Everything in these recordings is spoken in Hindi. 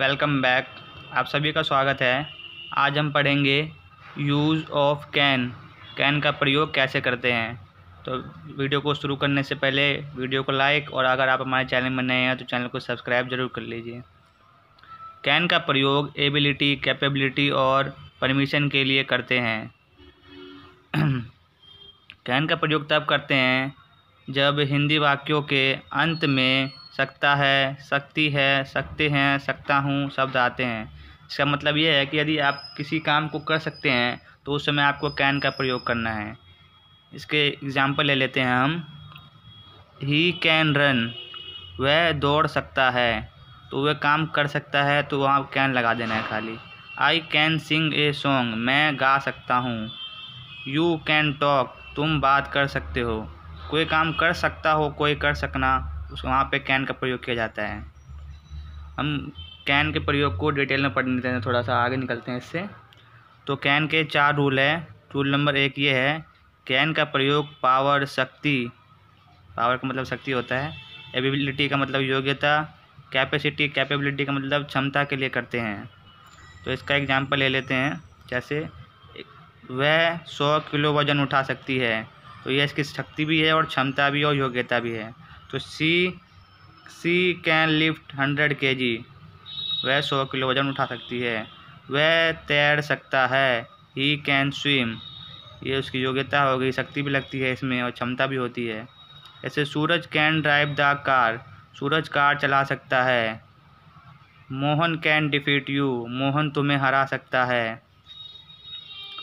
Welcome back. आप सभी का स्वागत है। आज हम पढ़ेंगे यूज़ ऑफ कैन का प्रयोग कैसे करते हैं। तो वीडियो को शुरू करने से पहले वीडियो को लाइक और अगर आप हमारे चैनल में नए हैं तो चैनल को सब्सक्राइब जरूर कर लीजिए। कैन का प्रयोग एबिलिटी, कैपेबिलिटी और परमिशन के लिए करते हैं। कैन का प्रयोग तब करते हैं जब हिंदी वाक्यों के अंत में सकता है, सकती है, सकते हैं, सकता हूँ शब्द आते हैं। इसका मतलब यह है कि यदि आप किसी काम को कर सकते हैं तो उस समय आपको कैन का प्रयोग करना है। इसके एग्जाम्पल ले लेते हैं हम। ही कैन रन, वह दौड़ सकता है, तो वह काम कर सकता है तो वहाँ कैन लगा देना है खाली। I can sing a song, मैं गा सकता हूँ। यू कैन टॉक, तुम बात कर सकते हो। कोई काम कर सकता हो, कोई कर सकना, उस वहाँ पे कैन का प्रयोग किया जाता है। हम कैन के प्रयोग को डिटेल में पढ़ने देते हैं, थोड़ा सा आगे निकलते हैं इससे। तो कैन के 4 रूल है। रूल नंबर 1 ये है, कैन का प्रयोग पावर, शक्ति, पावर का मतलब शक्ति होता है, एबिलिटी का मतलब योग्यता, कैपेसिटी, कैपेबिलिटी का मतलब क्षमता के लिए करते हैं। तो इसका एग्जाम्पल ले लेते हैं। जैसे वह 100 किलो वजन उठा सकती है, तो यह इसकी शक्ति भी है और क्षमता भी और योग्यता भी है। तो सी कैन लिफ्ट 100 kg, वह 100 किलो वजन उठा सकती है। वह तैर सकता है, ही कैन स्विम, ये उसकी योग्यता होगी, शक्ति भी लगती है इसमें और क्षमता भी होती है। ऐसे Suraj can drive the car, Suraj car चला सकता है। Mohan can defeat you, Mohan तुम्हें हरा सकता है।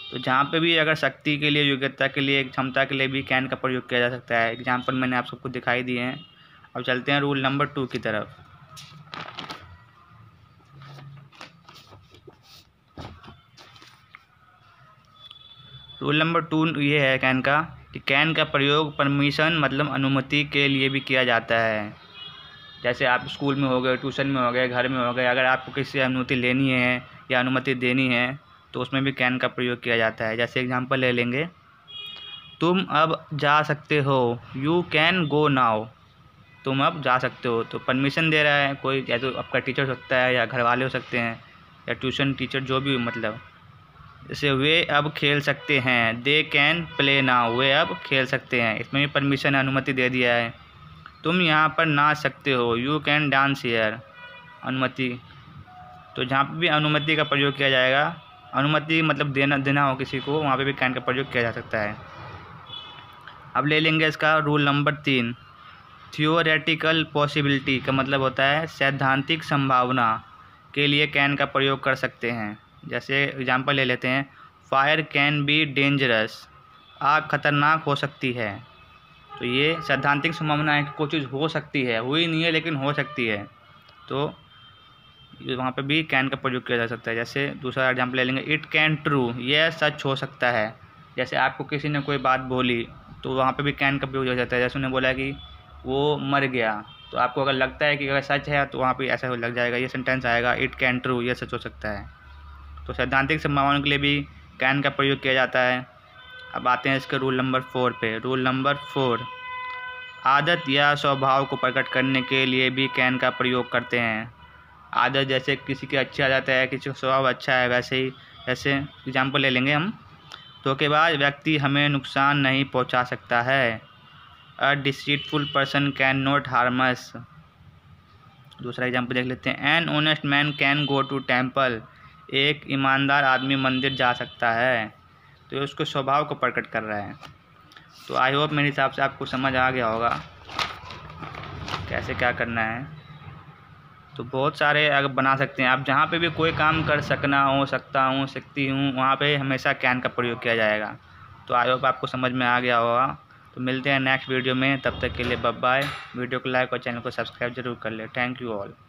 तो जहाँ पे भी अगर शक्ति के लिए, योग्यता के लिए, क्षमता के लिए भी कैन का प्रयोग किया जा सकता है। एग्जाम्पल मैंने आप सबको दिखाई दिए हैं। अब चलते हैं रूल नंबर 2 की तरफ। रूल नंबर 2 ये है कैन का कि कैन का प्रयोग परमिशन मतलब अनुमति के लिए भी किया जाता है। जैसे आप स्कूल में हो गए, ट्यूशन में हो गए, घर में हो गए, अगर आपको किसी से अनुमति लेनी है या अनुमति देनी है तो उसमें भी कैन का प्रयोग किया जाता है। जैसे एग्जांपल ले लेंगे, तुम अब जा सकते हो, यू कैन गो नाउ, तुम अब जा सकते हो। तो परमिशन दे रहा है कोई, या तो आपका टीचर हो सकता है या घर वाले हो सकते हैं या ट्यूशन टीचर, जो भी, मतलब जैसे वे अब खेल सकते हैं, दे कैन प्ले नाउ, वे अब खेल सकते हैं, इसमें भी परमिशन, अनुमति दे दिया है। तुम यहाँ पर नाच सकते हो, यू कैन डांस हियर, अनुमति। तो जहाँ पर भी अनुमति का प्रयोग किया जाएगा, अनुमति मतलब देना हो किसी को, वहाँ पे भी कैन का प्रयोग किया जा सकता है। अब ले लेंगे इसका रूल नंबर 3। थियोरेटिकल पॉसिबिलिटी का मतलब होता है सैद्धांतिक संभावना के लिए कैन का प्रयोग कर सकते हैं। जैसे एग्जांपल ले लेते हैं, फायर कैन बी डेंजरस, आग खतरनाक हो सकती है। तो ये सैद्धांतिक संभावना है कि कोई चीज़ हो सकती है, हुई नहीं है लेकिन हो सकती है, तो वहाँ पे भी कैन का प्रयोग किया जा सकता है। जैसे दूसरा एग्जाम्पल ले लेंगे, इट कैन ट्रू, यह सच हो सकता है। जैसे आपको किसी ने कोई बात बोली तो वहाँ पे भी कैन का प्रयोग किया जाता है। जैसे उन्होंने बोला कि वो मर गया, तो आपको अगर लगता है कि अगर सच है तो वहाँ पे ऐसा लग जाएगा, ये सेंटेंस आएगा, इट कैन ट्रू, यह सच हो सकता है। तो सैद्धांतिक संभावनाओं के लिए भी कैन का प्रयोग किया जाता है। अब आते हैं इसके रूल नंबर 4 पे। रूल नंबर 4, आदत या स्वभाव को प्रकट करने के लिए भी कैन का प्रयोग करते हैं। आदत, जैसे किसी की अच्छी आदत है, किसी का स्वभाव अच्छा है, वैसे ही, जैसे एग्जाम्पल ले लेंगे हम, धोखेबाज व्यक्ति हमें नुकसान नहीं पहुंचा सकता है। A deceitful person can not harm us. दूसरा एग्जाम्पल देख लेते हैं, an honest man can go to temple, एक ईमानदार आदमी मंदिर जा सकता है। तो उसको स्वभाव को प्रकट कर रहा है। तो आई होप मेरे हिसाब से आपको समझ आ गया होगा कैसे क्या करना है। तो बहुत सारे अगर बना सकते हैं आप, जहाँ पे भी कोई काम कर सकना हो, सकता हूँ, सकती हूँ, वहाँ पे हमेशा कैन का प्रयोग किया जाएगा। तो आई होप आपको समझ में आ गया होगा। तो मिलते हैं नेक्स्ट वीडियो में, तब तक के लिए बाय बाय। वीडियो को लाइक और चैनल को सब्सक्राइब जरूर कर लें। Thank you all.